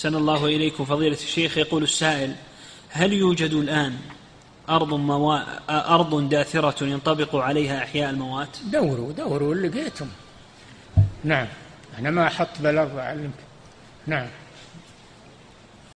أحسن الله إليكم فضيلة الشيخ. يقول السائل: هل يوجد الآن أرض داثرة ينطبق عليها إحياء الموات؟ دوروا اللي لقيتم. نعم، أنا ما أحط بلاغ علمك. نعم.